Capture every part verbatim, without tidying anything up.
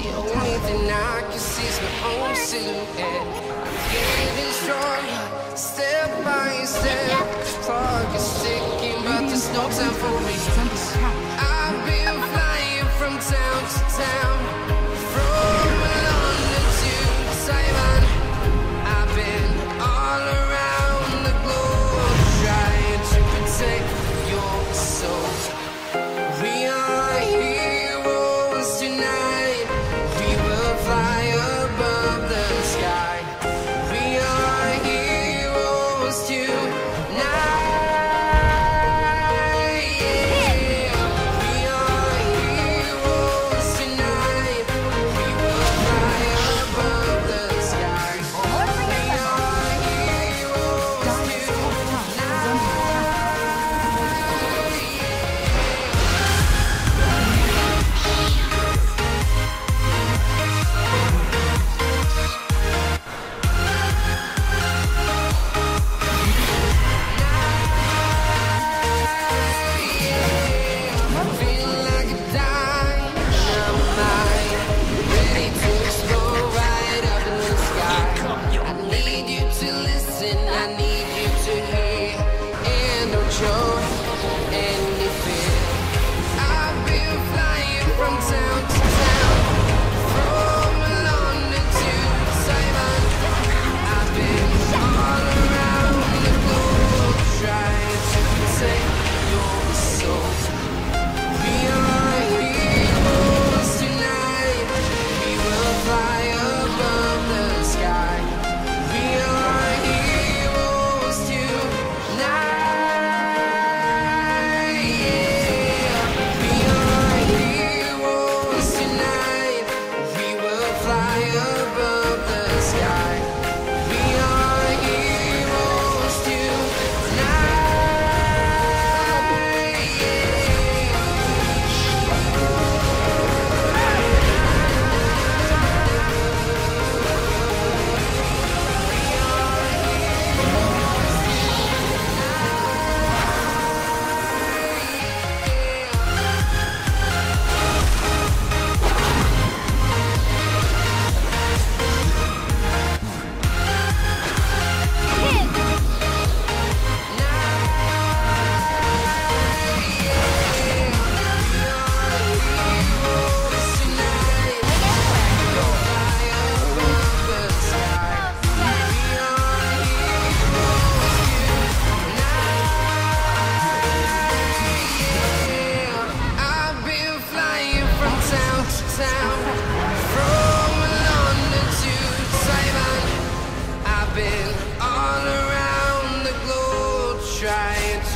The only thing I can see is my own silhouette. I'm getting stronger, step by step. The clock is ticking, but there's no time for me. I've been flying from town to town, from London to Taiwan. I've been all around the globe, trying to protect your soul. We are heroes tonight.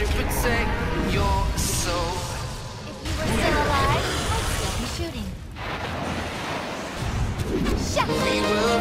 Protect your soul. If you were still alive, I'd still be shooting. Shut up!